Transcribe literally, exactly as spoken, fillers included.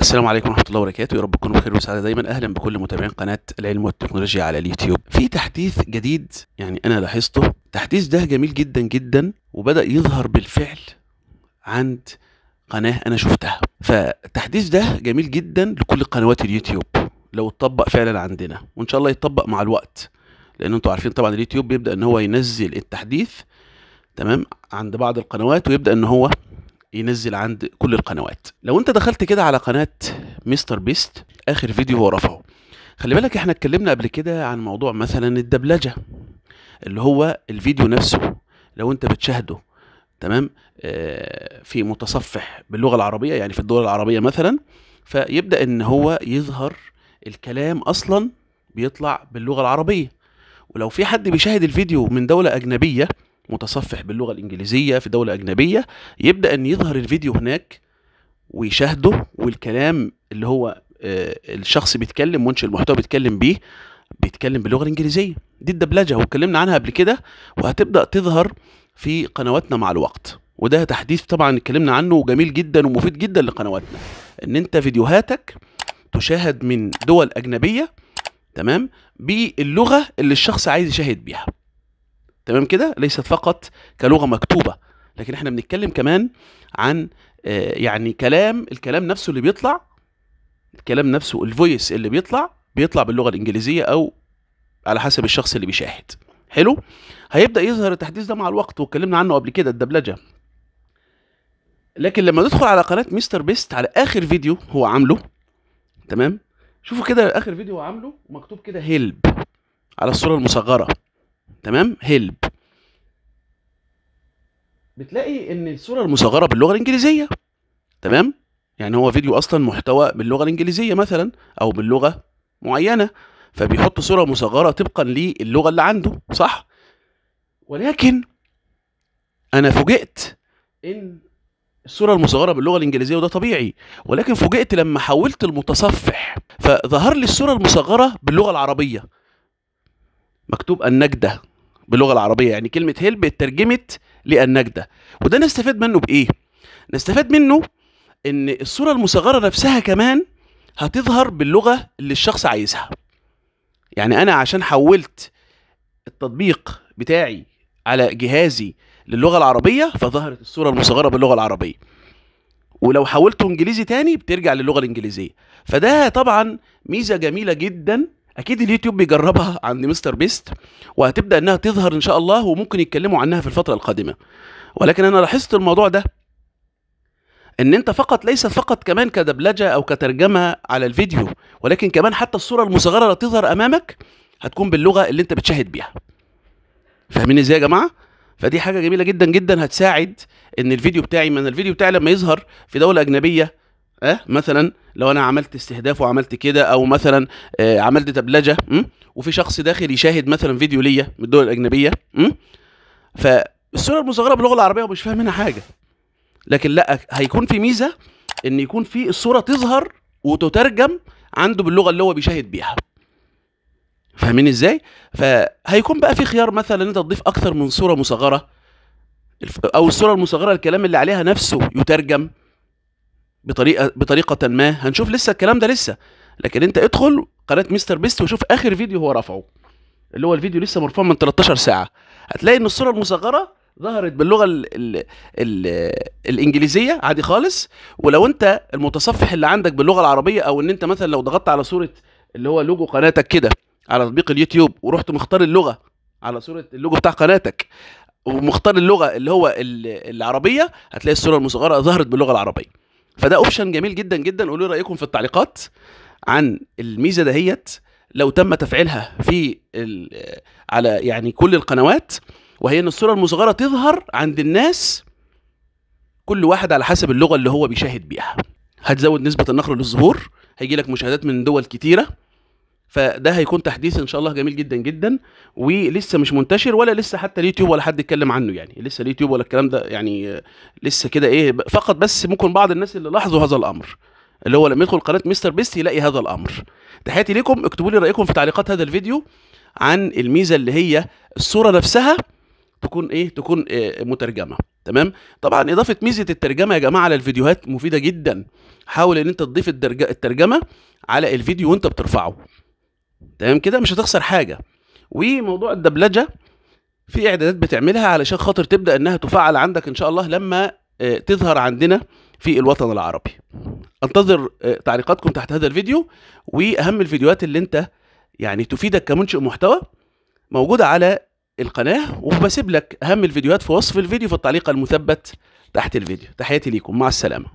السلام عليكم ورحمه الله وبركاته، يا رب تكونوا بخير وسعاده دايما. اهلا بكل متابعين قناه العلم والتكنولوجيا على اليوتيوب. في تحديث جديد يعني انا لاحظته، التحديث ده جميل جدا جدا وبدا يظهر بالفعل عند قناه انا شفتها. فالتحديث ده جميل جدا لكل قنوات اليوتيوب لو اتطبق فعلا عندنا، وان شاء الله يتطبق مع الوقت، لان انتوا عارفين طبعا اليوتيوب بيبدا ان هو ينزل التحديث تمام عند بعض القنوات ويبدا ان هو ينزل عند كل القنوات. لو انت دخلت كده على قناة مستر بيست، اخر فيديو هو رفعه، خلي بالك احنا اتكلمنا قبل كده عن موضوع مثلا الدبلجة، اللي هو الفيديو نفسه لو انت بتشاهده تمام آه في متصفح باللغة العربية، يعني في الدول العربية مثلا، فيبدأ ان هو يظهر الكلام اصلا بيطلع باللغة العربية. ولو في حد بيشاهد الفيديو من دولة اجنبية، متصفح باللغة الإنجليزية في دولة أجنبية، يبدأ أن يظهر الفيديو هناك ويشاهده، والكلام اللي هو الشخص بيتكلم منشئ المحتوى بيتكلم بيه بيتكلم باللغة الإنجليزية. دي الدبلجة واتكلمنا عنها قبل كده، وهتبدأ تظهر في قنواتنا مع الوقت. وده تحديث طبعا اتكلمنا عنه وجميل جدا ومفيد جدا لقنواتنا، أن أنت فيديوهاتك تشاهد من دول أجنبية تمام باللغة اللي الشخص عايز يشاهد بيها، تمام كده، ليست فقط كلغه مكتوبه، لكن احنا بنتكلم كمان عن آه يعني كلام، الكلام نفسه اللي بيطلع، الكلام نفسه الفويس اللي بيطلع بيطلع باللغه الانجليزيه او على حسب الشخص اللي بيشاهد. حلو، هيبدا يظهر التحديث ده مع الوقت واتكلمنا عنه قبل كده، الدبلجه. لكن لما ندخل على قناه مستر بيست، على اخر فيديو هو عامله تمام، شوفوا كده اخر فيديو هو عامله مكتوب كده هيلب على الصوره المصغره تمام، هيلب، بتلاقي ان الصوره المصغره باللغه الانجليزيه تمام، يعني هو فيديو اصلا محتوى باللغه الانجليزيه مثلا او باللغه معينه، فبيحط صوره مصغره طبقا للغه اللي عنده، صح. ولكن انا فوجئت ان الصوره المصغره باللغه الانجليزيه، وده طبيعي، ولكن فوجئت لما حولت المتصفح فظهر لي الصوره المصغره باللغه العربيه، مكتوب النجده باللغه العربيه، يعني كلمه هيلب اترجمت للنجده. وده نستفاد منه بايه؟ نستفاد منه ان الصوره المصغره نفسها كمان هتظهر باللغه اللي الشخص عايزها. يعني انا عشان حولت التطبيق بتاعي على جهازي للغه العربيه فظهرت الصوره المصغره باللغه العربيه، ولو حولته انجليزي تاني بترجع للغه الانجليزيه. فده طبعا ميزه جميله جدا، اكيد اليوتيوب بيجربها عند مستر بيست، وهتبدا انها تظهر ان شاء الله، وممكن يتكلموا عنها في الفتره القادمه. ولكن انا لاحظت الموضوع ده، ان انت فقط ليست فقط كمان كدبلجه او كترجمه على الفيديو، ولكن كمان حتى الصوره المصغره اللي تظهر امامك هتكون باللغه اللي انت بتشاهد بيها. فاهمين ازاي يا جماعه؟ فدي حاجه جميله جدا جدا، هتساعد ان الفيديو بتاعي، من الفيديو بتاعي لما يظهر في دوله اجنبيه اه مثلا، لو انا عملت استهداف وعملت كده، او مثلا آه عملت دبلجه وفي شخص داخل يشاهد مثلا فيديو ليا من الدول الاجنبيه، فالصوره المصغره باللغه العربيه ومش فاهم منها حاجه، لكن لا، هيكون في ميزه ان يكون في الصوره تظهر وتترجم عنده باللغه اللي هو بيشاهد بيها. فاهمين ازاي؟ فهيكون بقى في خيار مثلا انت تضيف اكثر من صوره مصغره، او الصوره المصغره الكلام اللي عليها نفسه يترجم بطريقه بطريقه ما. هنشوف لسه الكلام ده لسه، لكن انت ادخل قناه مستر بيست وشوف اخر فيديو هو رفعه، اللي هو الفيديو لسه مرفوع من تلتاشر ساعه، هتلاقي ان الصوره المصغره ظهرت باللغه ال ال ال الانجليزيه عادي خالص. ولو انت المتصفح اللي عندك باللغه العربيه، او ان انت مثلا لو ضغطت على صوره اللي هو لوجو قناتك كده على تطبيق اليوتيوب، ورحت مختار اللغه على صوره اللوجو بتاع قناتك، ومختار اللغه اللي هو العربيه، هتلاقي الصوره المصغره ظهرت باللغه العربيه. فده اوبشن جميل جدا جدا. قولوا لي رايكم في التعليقات عن الميزه دهيت لو تم تفعيلها في على يعني كل القنوات، وهي ان الصوره المصغره تظهر عند الناس كل واحد على حسب اللغه اللي هو بيشاهد بيها. هتزود نسبه النقر للظهور، هيجي لك مشاهدات من دول كتيره، فده هيكون تحديث ان شاء الله جميل جدا جدا، ولسه مش منتشر، ولا لسه حتى اليوتيوب ولا حد اتكلم عنه، يعني لسه اليوتيوب ولا الكلام ده، يعني لسه كده ايه، فقط بس ممكن بعض الناس اللي لاحظوا هذا الامر، اللي هو لما يدخل قناه مستر بيست يلاقي هذا الامر. تحياتي ليكم، اكتبوا لي رايكم في تعليقات هذا الفيديو عن الميزه اللي هي الصوره نفسها تكون ايه تكون إيه مترجمه. تمام. طبعا اضافه ميزه الترجمه يا جماعه على الفيديوهات مفيده جدا. حاول ان انت تضيف الترجمه على الفيديو وانت بترفعه. تمام كده مش هتخسر حاجه. وموضوع الدبلجه في اعدادات بتعملها علشان خاطر تبدا انها تفعل عندك ان شاء الله لما تظهر عندنا في الوطن العربي. انتظر تعليقاتكم تحت هذا الفيديو، واهم الفيديوهات اللي انت يعني تفيدك كمنشئ محتوى موجوده على القناه، وبسيب لك اهم الفيديوهات في وصف الفيديو في التعليق المثبت تحت الفيديو. تحياتي ليكم، مع السلامه.